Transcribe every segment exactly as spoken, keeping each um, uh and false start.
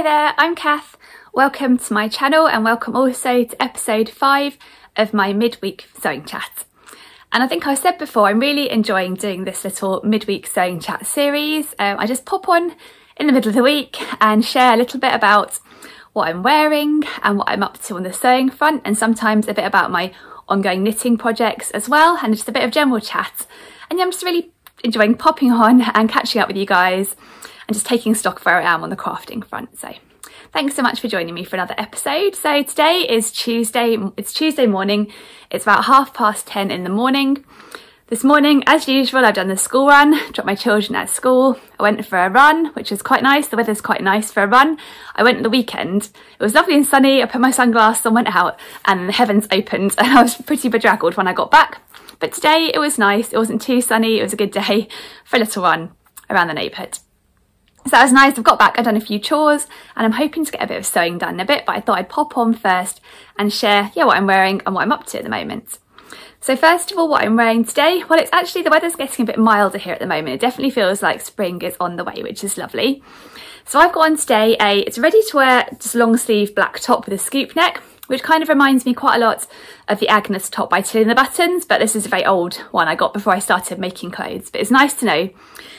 Hi there, I'm Kath. Welcome to my channel and welcome also to episode five of my midweek sewing chat. And I think I said before, I'm really enjoying doing this little midweek sewing chat series. Um, I just pop on in the middle of the week and share a little bit about what I'm wearing and what I'm up to on the sewing front, and sometimes a bit about my ongoing knitting projects as well, and just a bit of general chat. And yeah, I'm just really enjoying popping on and catching up with you guys and just taking stock of where I am on the crafting front. So thanks so much for joining me for another episode. So today is Tuesday, it's Tuesday morning. It's about half past ten in the morning. This morning, as usual, I've done the school run, dropped my children at school. I went for a run, which was quite nice. The weather's quite nice for a run. I went on the weekend. It was lovely and sunny. I put my sunglasses on, went out, and the heavens opened and I was pretty bedraggled when I got back. But today it was nice. It wasn't too sunny. It was a good day for a little run around the neighbourhood. So that was nice. I've got back, I've done a few chores, and I'm hoping to get a bit of sewing done in a bit, but I thought I'd pop on first and share yeah, what I'm wearing and what I'm up to at the moment. So first of all, what I'm wearing today, well, it's actually, the weather's getting a bit milder here at the moment. It definitely feels like spring is on the way, which is lovely. So I've got on today a, it's ready to wear, just long sleeve black top with a scoop neck, which kind of reminds me quite a lot of the Agnes top by Tilly and the Buttons, but this is a very old one I got before I started making clothes. But it's nice to know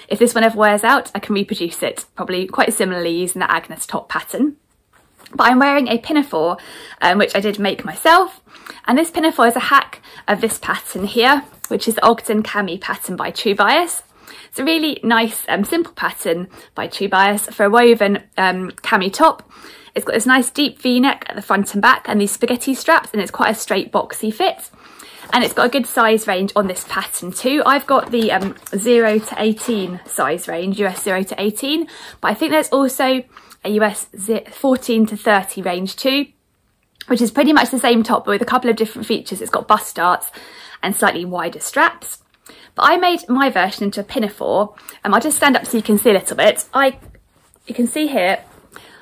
if this one ever wears out, I can reproduce it, probably quite similarly using that Agnes top pattern. But I'm wearing a pinafore, um, which I did make myself. And this pinafore is a hack of this pattern here, which is the Ogden cami pattern by True Bias. It's a really nice, um, simple pattern by True Bias for a woven um, cami top. It's got this nice deep V-neck at the front and back and these spaghetti straps, and it's quite a straight boxy fit. And it's got a good size range on this pattern too. I've got the um, zero to eighteen size range, U S zero to eighteen, but I think there's also a U S fourteen to thirty range too, which is pretty much the same top but with a couple of different features. It's got bust darts and slightly wider straps. But I made my version into a pinafore, and um, I'll just stand up so you can see a little bit. I, you can see here,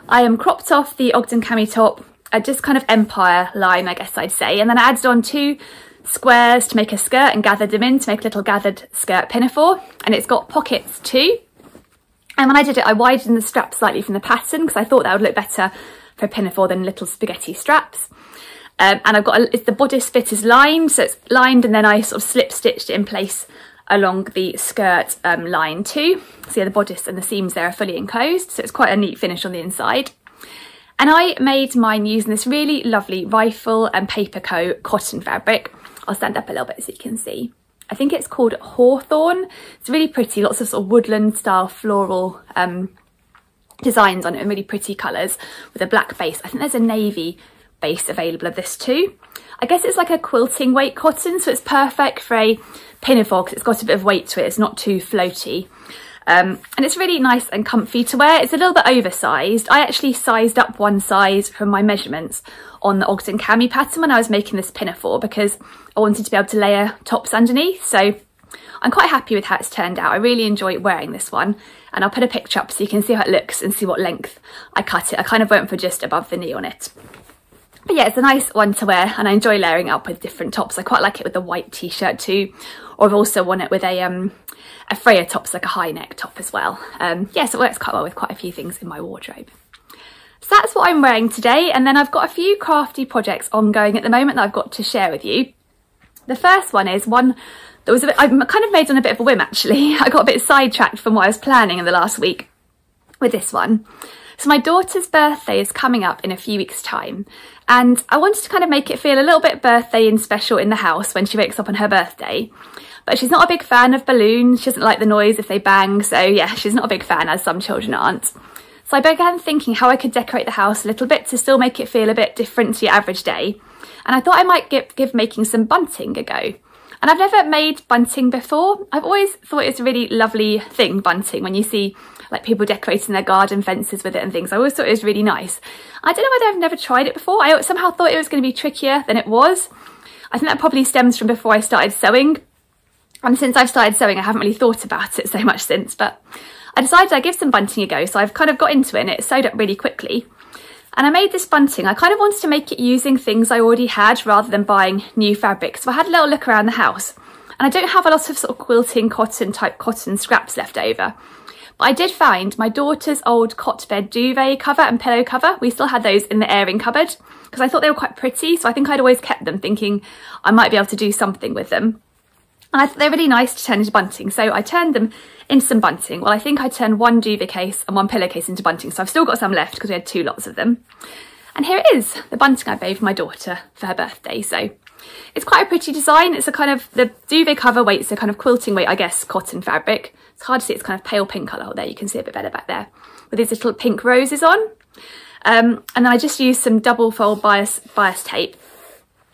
I am um, cropped off the Ogden cami top, a just kind of empire line, I guess I'd say, and then I added on two squares to make a skirt and gathered them in to make a little gathered skirt pinafore, and it's got pockets too. And when I did it, I widened the strap slightly from the pattern because I thought that would look better for a pinafore than little spaghetti straps. Um, and I've got a, it's, the bodice fit is lined, so it's lined, and then I sort of slip stitched it in place along the skirt um, line too. So yeah, the bodice and the seams there are fully enclosed, so it's quite a neat finish on the inside. And I made mine using this really lovely Rifle and Paper Co. cotton fabric. I'll stand up a little bit so you can see. I think it's called Hawthorne. It's really pretty, lots of sort of woodland style floral um, designs on it, and really pretty colours with a black base. I think there's a navy base available of this too. I guess it's like a quilting weight cotton, so it's perfect for a pinafore because it's got a bit of weight to it, it's not too floaty. Um, and it's really nice and comfy to wear. It's a little bit oversized. I actually sized up one size from my measurements on the Ogden cami pattern when I was making this pinafore because I wanted to be able to layer tops underneath. So I'm quite happy with how it's turned out. I really enjoy wearing this one, and I'll put a picture up so you can see how it looks and see what length I cut it. I kind of went for just above the knee on it. But yeah, it's a nice one to wear, and I enjoy layering up with different tops. I quite like it with a white t-shirt too, or I've also worn it with a um, a frayer top, so like a high neck top as well. Um, yeah, so it works quite well with quite a few things in my wardrobe. So that's what I'm wearing today, and then I've got a few crafty projects ongoing at the moment that I've got to share with you. The first one is one that was a bit, I've kind of made on a bit of a whim actually. I got a bit sidetracked from what I was planning in the last week with this one. So my daughter's birthday is coming up in a few weeks' time, and I wanted to kind of make it feel a little bit birthday and special in the house when she wakes up on her birthday. But she's not a big fan of balloons, she doesn't like the noise if they bang, so yeah, she's not a big fan, as some children aren't. So I began thinking how I could decorate the house a little bit to still make it feel a bit different to your average day. And I thought I might give, give making some bunting a go. And I've never made bunting before. I've always thought it's a really lovely thing, bunting, when you see like people decorating their garden fences with it and things. I always thought it was really nice. I don't know whether I've never tried it before. I somehow thought it was going to be trickier than it was. I think that probably stems from before I started sewing. And since I've started sewing, I haven't really thought about it so much since, but I decided I'd give some bunting a go. So I've kind of got into it, and it sewed up really quickly. And I made this bunting. I kind of wanted to make it using things I already had rather than buying new fabric. So I had a little look around the house, and I don't have a lot of sort of quilting cotton type cotton scraps left over. I did find my daughter's old cot bed duvet cover and pillow cover. We still had those in the airing cupboard because I thought they were quite pretty. So I think I'd always kept them thinking I might be able to do something with them. And I thought they're really nice to turn into bunting. So I turned them into some bunting. Well, I think I turned one duvet case and one pillowcase into bunting. So I've still got some left because we had two lots of them. And here it is, the bunting I made for my daughter for her birthday. So it's quite a pretty design. It's a kind of, the duvet cover weight's a kind of quilting weight, I guess, cotton fabric. It's hard to see, it's kind of pale pink colour. Oh, there you can see a bit better back there. With these little pink roses on. Um, and then I just used some double fold bias, bias tape.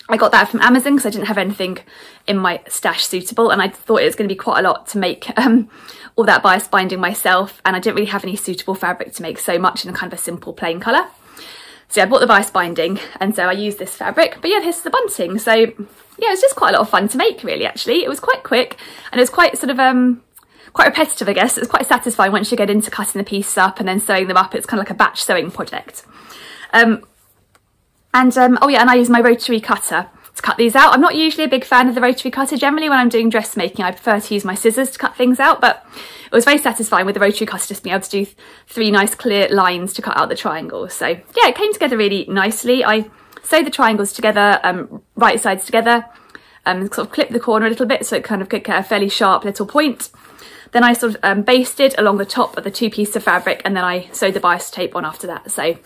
I got that from Amazon because I didn't have anything in my stash suitable, and I thought it was going to be quite a lot to make um, all that bias binding myself, and I didn't really have any suitable fabric to make so much in a kind of a simple plain colour. So yeah, I bought the bias binding and so I used this fabric, but yeah, here's the bunting. So yeah, it was just quite a lot of fun to make really, actually. It was quite quick and it was quite sort of, um, quite repetitive, I guess. It was quite satisfying once you get into cutting the pieces up and then sewing them up. It's kind of like a batch sewing project. Um, and um, oh yeah, and I use my rotary cutter to cut these out. I'm not usually a big fan of the rotary cutter. Generally when I'm doing dressmaking, I prefer to use my scissors to cut things out, but it was very satisfying with the rotary cutter just being able to do three nice clear lines to cut out the triangles. So yeah, it came together really nicely. I sewed the triangles together, um, right sides together, and sort of clipped the corner a little bit so it kind of could get a fairly sharp little point. Then I sort of um, basted along the top of the two pieces of fabric, and then I sewed the bias tape on after that. So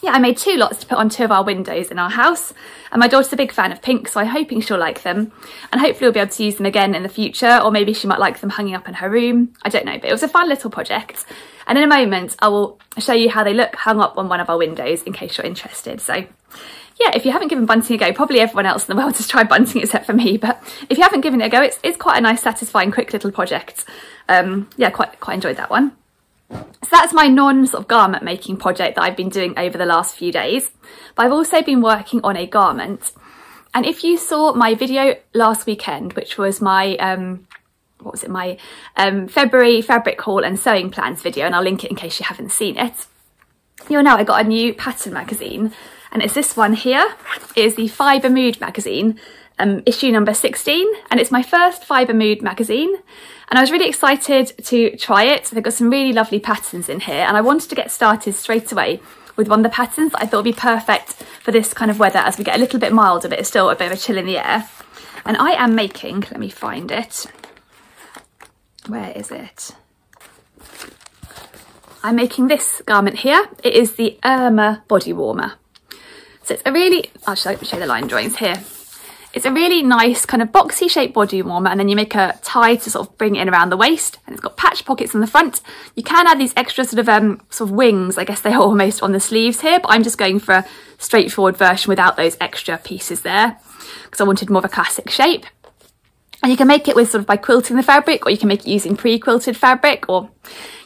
yeah, I made two lots to put on two of our windows in our house, and my daughter's a big fan of pink, so I'm hoping she'll like them, and hopefully we'll be able to use them again in the future, or maybe she might like them hanging up in her room. I don't know, but it was a fun little project, and in a moment I will show you how they look hung up on one of our windows in case you're interested. So yeah, if you haven't given bunting a go, probably everyone else in the world has tried bunting except for me, but if you haven't given it a go, it's, it's quite a nice, satisfying, quick little project. Um, yeah, quite quite enjoyed that one. So that's my non sort of garment making project that I've been doing over the last few days, but I've also been working on a garment. And if you saw my video last weekend, which was my um what was it my um February fabric haul and sewing plans video, and I'll link it in case you haven't seen it, you'll know I got a new pattern magazine, and it's this one here. It is the Fibre Mood magazine, Um, issue number sixteen, and it's my first Fibre Mood magazine, and I was really excited to try it. They've got some really lovely patterns in here, and I wanted to get started straight away with one of the patterns that I thought would be perfect for this kind of weather as we get a little bit milder, but it's still a bit of a chill in the air. And I am making, let me find it, where is it? I'm making this garment here. It is the Irma Body Warmer. So it's a really, I'll show you the line drawings here. It's a really nice kind of boxy shaped body warmer, and then you make a tie to sort of bring it in around the waist, and it's got patch pockets on the front. You can add these extra sort of um sort of wings, I guess they are almost, on the sleeves here, but I'm just going for a straightforward version without those extra pieces there because I wanted more of a classic shape. And you can make it with sort of by quilting the fabric, or you can make it using pre-quilted fabric, or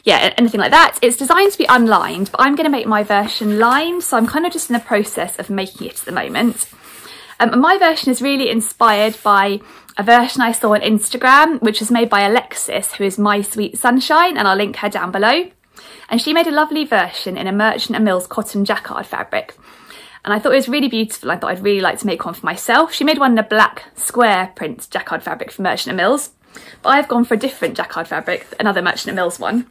yeah, anything like that. It's designed to be unlined, but I'm going to make my version lined, so I'm kind of just in the process of making it at the moment. Um, and my version is really inspired by a version I saw on Instagram, which was made by Alexis, who is My Sweet Sunshine, and I'll link her down below. And she made a lovely version in a Merchant and Mills cotton jacquard fabric. And I thought it was really beautiful. I thought I'd really like to make one for myself. She made one in a black square print jacquard fabric for Merchant and Mills, but I've gone for a different jacquard fabric, another Merchant and Mills one.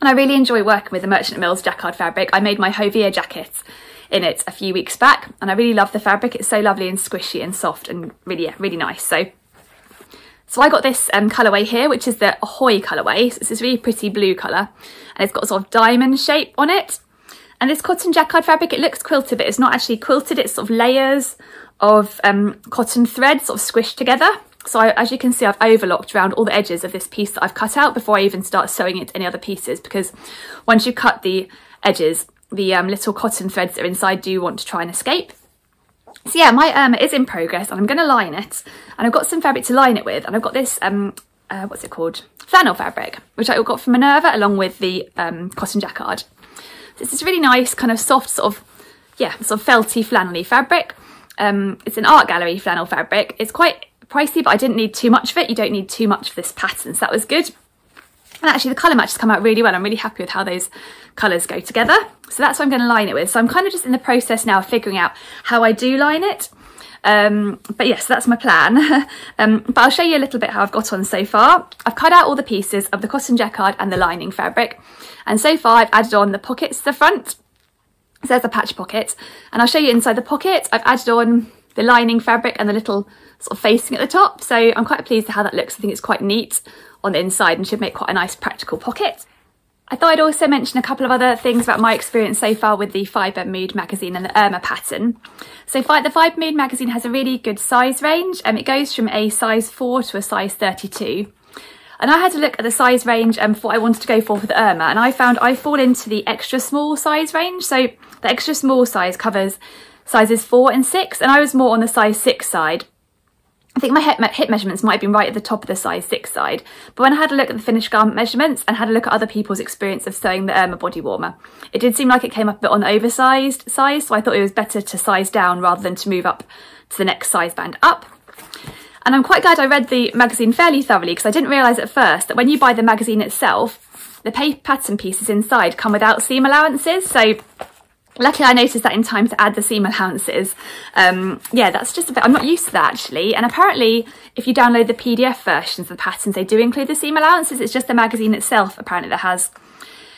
And I really enjoy working with the Merchant and Mills jacquard fabric. I made my Hovea jackets in it a few weeks back, and I really love the fabric. It's so lovely and squishy and soft and really, yeah, really nice. So so I got this um, colourway here, which is the Ahoy colourway. So it's this really pretty blue colour, and it's got a sort of diamond shape on it. And this cotton jacquard fabric, it looks quilted, but it's not actually quilted. It's sort of layers of um, cotton thread sort of squished together. So I, as you can see, I've overlocked around all the edges of this piece that I've cut out before I even start sewing into any other pieces, because once you cut the edges, the um, little cotton threads that are inside do want to try and escape. So yeah, my Irma is in progress, and I'm going to line it, and I've got some fabric to line it with, and I've got this um uh, what's it called flannel fabric, which I got from Minerva, along with the um cotton jacquard. So it's this really nice kind of soft sort of, yeah, sort of felty flannelly fabric. Um it's an Art Gallery flannel fabric. It's quite pricey, but I didn't need too much of it. You don't need too much of this pattern, so that was good. And actually the colour matches come out really well. I'm really happy with how those colours go together. So that's what I'm going to line it with. So I'm kind of just in the process now of figuring out how I do line it. Um, but yes, that's my plan. um, but I'll show you a little bit how I've got on so far. I've cut out all the pieces of the cotton jacquard and the lining fabric, and so far I've added on the pockets to the front. So there's a patch pocket, and I'll show you inside the pocket. I've added on the lining fabric and the little sort of facing at the top, so I'm quite pleased with how that looks. I think it's quite neat on the inside and should make quite a nice practical pocket. I thought I'd also mention a couple of other things about my experience so far with the Fibre Mood magazine and the Irma pattern. So the Fibre Mood magazine has a really good size range, and um, it goes from a size four to a size thirty-two. And I had a look at the size range and um, for what I wanted to go for for the Irma, and I found I fall into the extra small size range. So the extra small size covers sizes four and six, and I was more on the size six side. I think my hip, me hip measurements might have been right at the top of the size six side, but when I had a look at the finished garment measurements and had a look at other people's experience of sewing the Irma Body Warmer, it did seem like it came up a bit on the oversized size, so I thought it was better to size down rather than to move up to the next size band up. And I'm quite glad I read the magazine fairly thoroughly, because I didn't realise at first that when you buy the magazine itself, the paper pattern pieces inside come without seam allowances, so luckily I noticed that in time to add the seam allowances. Um, yeah, that's just a bit, I'm not used to that actually. And apparently if you download the P D F versions of the patterns, they do include the seam allowances. It's just the magazine itself apparently that has,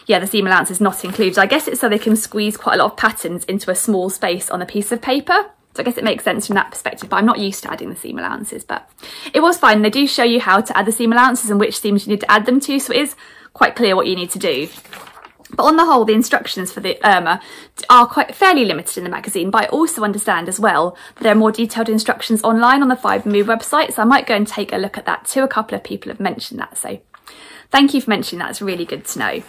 yeah, the seam allowance is not included. I guess it's so they can squeeze quite a lot of patterns into a small space on a piece of paper. So I guess it makes sense from that perspective, but I'm not used to adding the seam allowances, but it was fine. They do show you how to add the seam allowances and which seams you need to add them to. So it is quite clear what you need to do. But on the whole, the instructions for the Irma are quite fairly limited in the magazine, but I also understand as well that there are more detailed instructions online on the Fibre Mood website, so I might go and take a look at that too. A couple of people have mentioned that, so thank you for mentioning that, it's really good to know.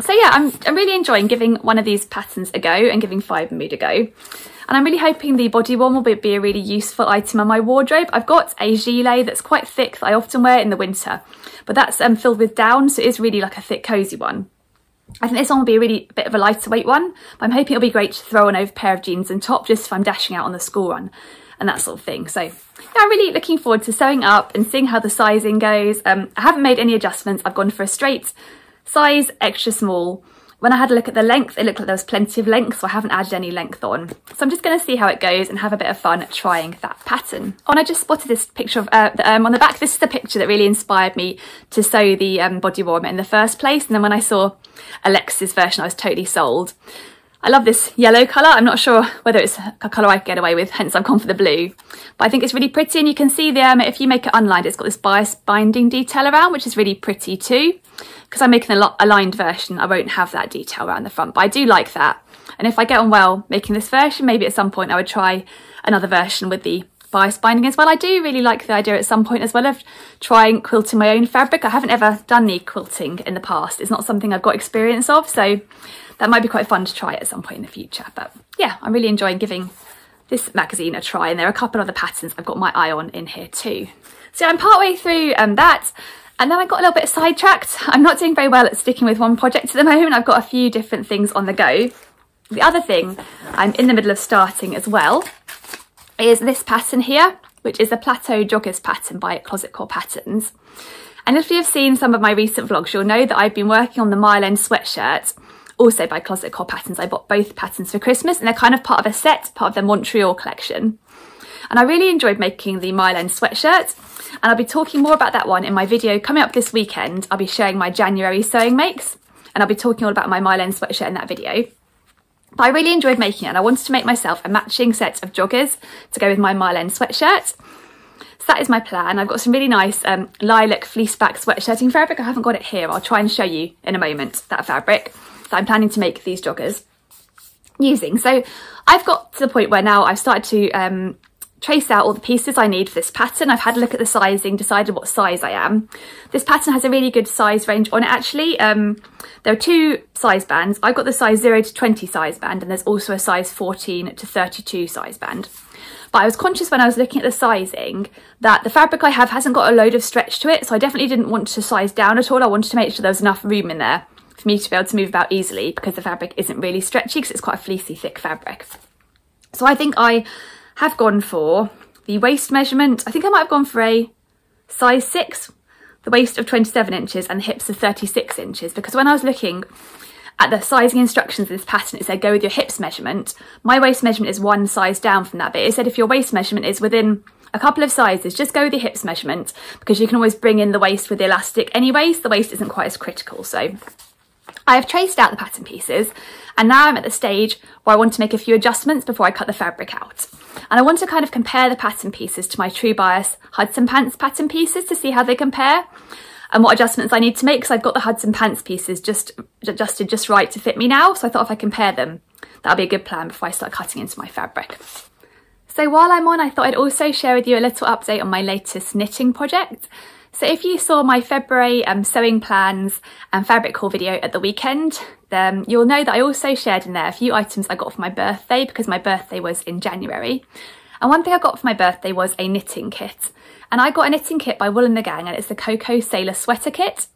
So yeah, I'm, I'm really enjoying giving one of these patterns a go and giving Fibre Mood a go. And I'm really hoping the body warmer will be a really useful item in my wardrobe. I've got a gilet that's quite thick that I often wear in the winter, but that's um, filled with down, so it is really like a thick, cosy one. I think this one will be a really bit of a lighter weight one, but I'm hoping it'll be great to throw on over a pair of jeans and top just if I'm dashing out on the school run and that sort of thing. So yeah, I'm really looking forward to sewing up and seeing how the sizing goes. Um, I haven't made any adjustments. I've gone for a straight size, extra small. When I had a look at the length, it looked like there was plenty of length, so I haven't added any length on. So I'm just going to see how it goes and have a bit of fun trying that pattern. Oh, and I just spotted this picture of uh, the Irma on the back. This is the picture that really inspired me to sew the um, body warmer in the first place. And then when I saw Alexis' version, I was totally sold. I love this yellow colour. I'm not sure whether it's a colour I could get away with, hence I've gone for the blue. But I think it's really pretty, and you can see the Irma, if you make it unlined, it's got this bias binding detail around, which is really pretty too. Because I'm making a lined version, I won't have that detail around the front, but I do like that. And if I get on well making this version, maybe at some point I would try another version with the bias binding as well. I do really like the idea at some point as well of trying quilting my own fabric. I haven't ever done knee quilting in the past. It's not something I've got experience of, so that might be quite fun to try at some point in the future. But yeah, I'm really enjoying giving this magazine a try, and there are a couple of other patterns I've got my eye on in here too. So I'm partway through um, that, and then I got a little bit sidetracked. I'm not doing very well at sticking with one project at the moment. I've got a few different things on the go. The other thing I'm in the middle of starting as well is this pattern here, which is the Plateau Joggers pattern by Closet Core Patterns. And if you've seen some of my recent vlogs, you'll know that I've been working on the Mile End sweatshirt, also by Closet Core Patterns. I bought both patterns for Christmas, and they're kind of part of a set, part of the Montreal collection. And I really enjoyed making the Mile End sweatshirt, and I'll be talking more about that one in my video coming up this weekend. I'll be sharing my January sewing makes, and I'll be talking all about my Mile End sweatshirt in that video. But I really enjoyed making it, and I wanted to make myself a matching set of joggers to go with my Mile End sweatshirt. So that is my plan. I've got some really nice um, lilac fleece back sweatshirting fabric. I haven't got it here. I'll try and show you in a moment that fabric that I'm planning to make these joggers using. So I've got to the point where now I've started to um, trace out all the pieces I need for this pattern. I've had a look at the sizing, decided what size I am. This pattern has a really good size range on it actually. Um, there are two size bands. I've got the size zero to twenty size band, and there's also a size fourteen to thirty-two size band. But I was conscious when I was looking at the sizing that the fabric I have hasn't got a load of stretch to it, so I definitely didn't want to size down at all. I wanted to make sure there was enough room in there for me to be able to move about easily, because the fabric isn't really stretchy, because it's quite a fleecy, thick fabric. So I think I have gone for the waist measurement. I think I might have gone for a size six, the waist of twenty-seven inches and the hips of thirty-six inches, because when I was looking At the sizing instructions of this pattern, it said go with your hips measurement. My waist measurement is one size down from that, but it said if your waist measurement is within a couple of sizes, just go with your hips measurement, because you can always bring in the waist with the elastic anyways. The waist isn't quite as critical. So I have traced out the pattern pieces, and now I'm at the stage where I want to make a few adjustments before I cut the fabric out. And I want to kind of compare the pattern pieces to my True Bias Hudson Pants pattern pieces to see how they compare and what adjustments I need to make, because I've got the Hudson Pants pieces just adjusted just right to fit me now. So I thought if I compare them, that'll be a good plan before I start cutting into my fabric. So while I'm on, I thought I'd also share with you a little update on my latest knitting project. So if you saw my February um, sewing plans and fabric haul video at the weekend, then you'll know that I also shared in there a few items I got for my birthday, because my birthday was in January. And one thing I got for my birthday was a knitting kit. And I got a knitting kit by Wool and the Gang, and it's the Coco Sailor Sweater Kit.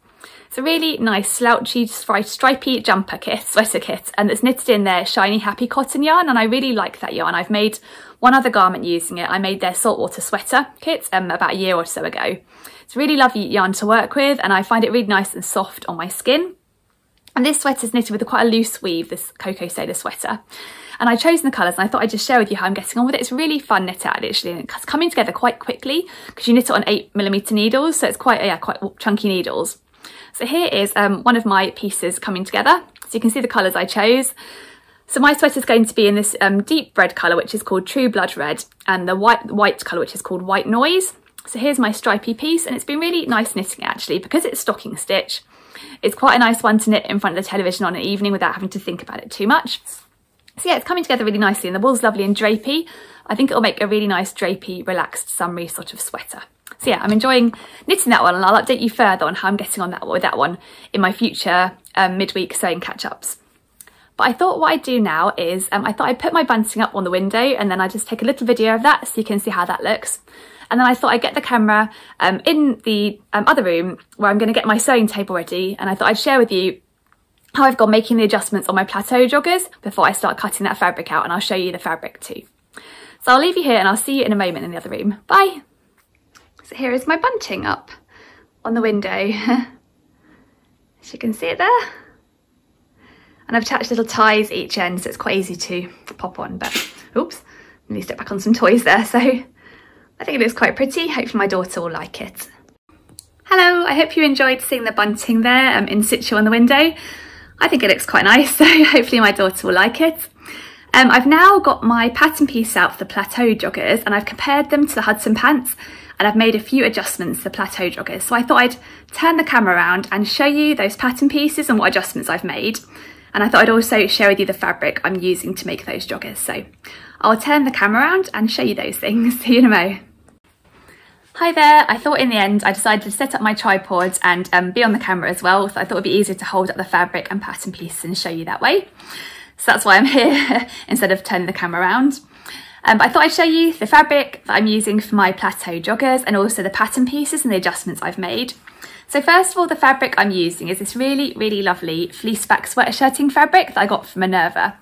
It's a really nice slouchy stripy jumper kit, sweater kit, and it's knitted in their shiny happy cotton yarn, and I really like that yarn. I've made one other garment using it. I made their saltwater sweater kit um, about a year or so ago. It's really lovely yarn to work with, and I find it really nice and soft on my skin. And this sweater is knitted with quite a loose weave, this Coco Sailor sweater. And I've chosen the colours, and I thought I'd just share with you how I'm getting on with it. It's really fun knit out, literally, and it's coming together quite quickly because you knit it on eight millimeter needles, so it's quite, yeah, quite chunky needles. So here is um, one of my pieces coming together. So you can see the colours I chose. So my sweater is going to be in this um, deep red colour, which is called True Blood Red, and the white, white colour, which is called White Noise. So here's my stripy piece, and it's been really nice knitting actually, because it's stocking stitch. It's quite a nice one to knit in front of the television on an evening without having to think about it too much. So yeah, it's coming together really nicely, and the wool's lovely and drapey. I think it'll make a really nice drapey, relaxed, summery sort of sweater. So yeah, I'm enjoying knitting that one, and I'll update you further on how I'm getting on that with that one in my future um, midweek sewing catch-ups. But I thought what I'd do now is um, I thought I'd put my bunting up on the window, and then I'd just take a little video of that so you can see how that looks. And then I thought I'd get the camera um, in the um, other room where I'm going to get my sewing table ready. And I thought I'd share with you how I've gone making the adjustments on my Plateau Joggers before I start cutting that fabric out. And I'll show you the fabric too. So I'll leave you here, and I'll see you in a moment in the other room. Bye. So here is my bunting up on the window. As you can see it there. And I've attached little ties each end, so it's quite easy to pop on. But oops, I need to step back on some toys there. So I think it looks quite pretty. Hopefully my daughter will like it. Hello, I hope you enjoyed seeing the bunting there um, in situ on the window. I think it looks quite nice, so hopefully my daughter will like it. Um, I've now got my pattern piece out for the Plateau Joggers, and I've compared them to the Hudson Pants, and I've made a few adjustments to the Plateau Joggers. So I thought I'd turn the camera around and show you those pattern pieces and what adjustments I've made. And I thought I'd also share with you the fabric I'm using to make those joggers. So I'll turn the camera around and show you those things. See you in a mo. Hi there. I thought in the end I decided to set up my tripod and um, be on the camera as well. So I thought it'd be easier to hold up the fabric and pattern pieces and show you that way. So that's why I'm here instead of turning the camera around. Um, but I thought I'd show you the fabric that I'm using for my Plateau Joggers, and also the pattern pieces and the adjustments I've made. So first of all, the fabric I'm using is this really, really lovely fleece back sweater shirting fabric that I got from Minerva.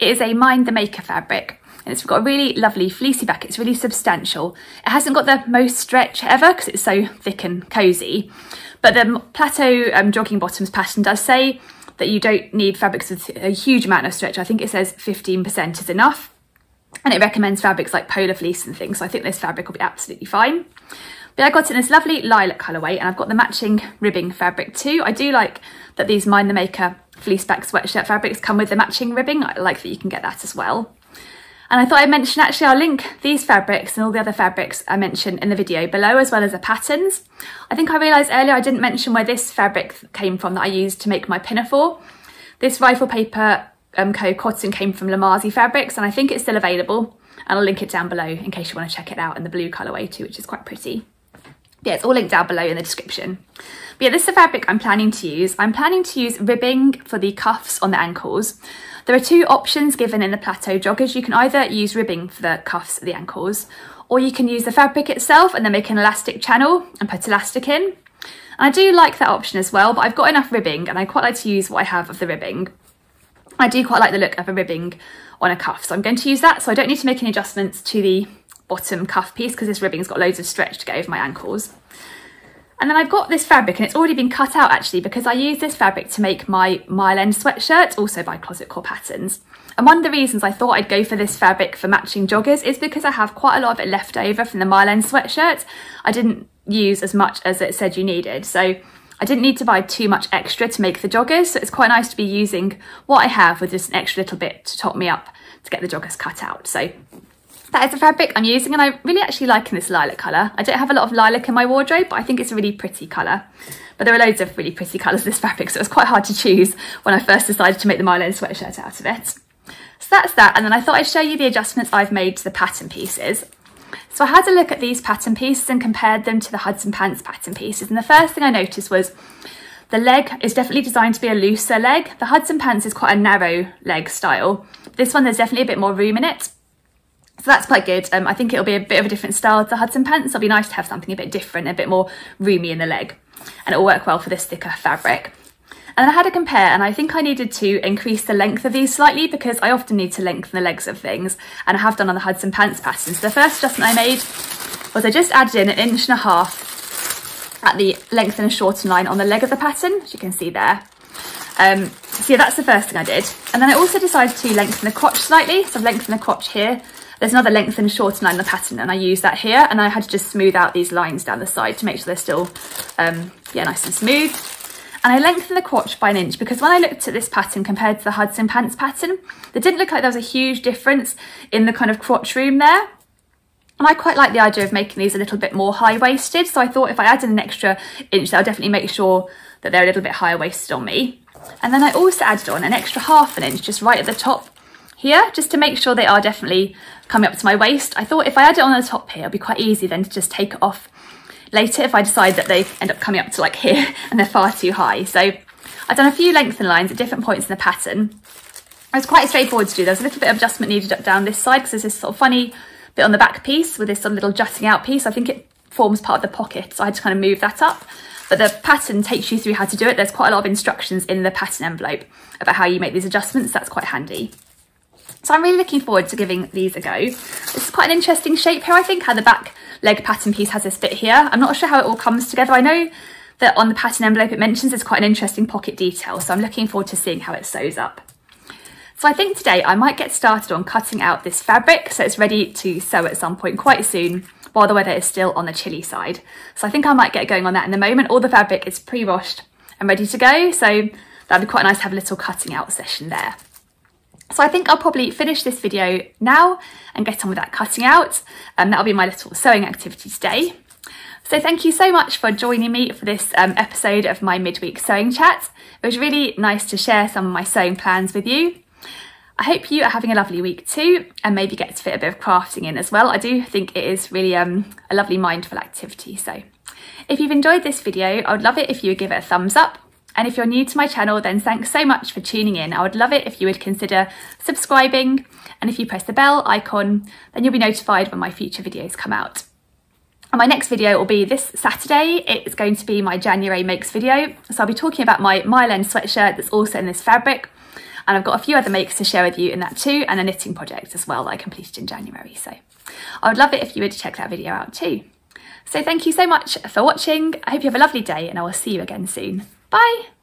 It is a Mind the Maker fabric, and it's got a really lovely fleecy back. It's really substantial. It hasn't got the most stretch ever because it's so thick and cosy. But the Plateau um, jogging bottoms pattern does say that you don't need fabrics with a huge amount of stretch. I think it says fifteen percent is enough. And it recommends fabrics like polar fleece and things. So I think this fabric will be absolutely fine. But I got it in this lovely lilac colourway, and I've got the matching ribbing fabric too. I do like that these Mind the Maker fleece back sweatshirt fabrics come with the matching ribbing. I like that you can get that as well. And I thought I'd mention, actually I'll link these fabrics and all the other fabrics I mentioned in the video below, as well as the patterns. I think I realised earlier I didn't mention where this fabric came from that I used to make my pinafore. This Rifle Paper um, Co. cotton came from Lamazi Fabrics, and I think it's still available. And I'll link it down below in case you want to check it out, in the blue colourway too, which is quite pretty. Yeah, it's all linked down below in the description. But yeah, this is the fabric I'm planning to use. I'm planning to use ribbing for the cuffs on the ankles. There are two options given in the Plateau Joggers. You can either use ribbing for the cuffs at the ankles, or you can use the fabric itself and then make an elastic channel and put elastic in. And I do like that option as well, but I've got enough ribbing, and I quite like to use what I have of the ribbing. I do quite like the look of a ribbing on a cuff, so I'm going to use that. So I don't need to make any adjustments to the bottom cuff piece because this ribbing's got loads of stretch to go over my ankles. And then I've got this fabric, and it's already been cut out actually, because I use this fabric to make my Mile End sweatshirt, also by Closet Core Patterns. And one of the reasons I thought I'd go for this fabric for matching joggers is because I have quite a lot of it left over from the Mile End sweatshirt. I didn't use as much as it said you needed, so I didn't need to buy too much extra to make the joggers, so it's quite nice to be using what I have with just an extra little bit to top me up to get the joggers cut out. So that is the fabric I'm using, and I really actually like this lilac colour. I don't have a lot of lilac in my wardrobe, but I think it's a really pretty colour. But there are loads of really pretty colours in this fabric, so it was quite hard to choose when I first decided to make the Mylene sweatshirt out of it. So that's that, and then I thought I'd show you the adjustments I've made to the pattern pieces. So I had a look at these pattern pieces and compared them to the Hudson Pants pattern pieces, and the first thing I noticed was the leg is definitely designed to be a looser leg. The Hudson Pants is quite a narrow leg style. This one, there's definitely a bit more room in it. So that's quite good. Um, I think it'll be a bit of a different style to the Hudson Pants. It'll be nice to have something a bit different, a bit more roomy in the leg. And it'll work well for this thicker fabric. And I had a compare, and I think I needed to increase the length of these slightly because I often need to lengthen the legs of things. And I have done on the Hudson Pants pattern. So the first adjustment I made was I just added in an inch and a half at the length and shorten line on the leg of the pattern, as you can see there. Um, so yeah, that's the first thing I did. And then I also decided to lengthen the crotch slightly. So I've lengthened the crotch here. There's another length and shorten line in the pattern, and I use that here, and I had to just smooth out these lines down the side to make sure they're still um, yeah, nice and smooth. And I lengthened the crotch by an inch because when I looked at this pattern compared to the Hudson Pants pattern, there didn't look like there was a huge difference in the kind of crotch room there. And I quite like the idea of making these a little bit more high-waisted, so I thought if I added an extra inch, that'll definitely make sure that they're a little bit higher-waisted on me. And then I also added on an extra half an inch just right at the top here, just to make sure they are definitely coming up to my waist. I thought if I add it on the top here, it'll be quite easy then to just take it off later if I decide that they end up coming up to like here and they're far too high. So I've done a few lengthen lines at different points in the pattern. It was quite straightforward to do. There was a little bit of adjustment needed up down this side because there's this sort of funny bit on the back piece with this sort of little jutting out piece. I think it forms part of the pocket, so I had to kind of move that up. But the pattern takes you through how to do it. There's quite a lot of instructions in the pattern envelope about how you make these adjustments. That's quite handy. So I'm really looking forward to giving these a go. This is quite an interesting shape here, I think, how the back leg pattern piece has this bit here. I'm not sure how it all comes together. I know that on the pattern envelope it mentions it's quite an interesting pocket detail, so I'm looking forward to seeing how it sews up. So I think today I might get started on cutting out this fabric so it's ready to sew at some point quite soon while the weather is still on the chilly side. So I think I might get going on that in the moment. All the fabric is pre-washed and ready to go, so that'd be quite nice to have a little cutting out session there. So I think I'll probably finish this video now and get on with that cutting out, and um, that'll be my little sewing activity today. So thank you so much for joining me for this um, episode of my midweek sewing chat. It was really nice to share some of my sewing plans with you. I hope you are having a lovely week too, and maybe get to fit a bit of crafting in as well. I do think it is really um, a lovely mindful activity. So if you've enjoyed this video, I would love it if you would give it a thumbs up. And if you're new to my channel, then thanks so much for tuning in. I would love it if you would consider subscribing. And if you press the bell icon, then you'll be notified when my future videos come out. And my next video will be this Saturday. It's going to be my January makes video. So I'll be talking about my Mile End sweatshirt that's also in this fabric. And I've got a few other makes to share with you in that too, and a knitting project as well that I completed in January. So I would love it if you would check that video out too. So thank you so much for watching. I hope you have a lovely day, and I will see you again soon. Bye!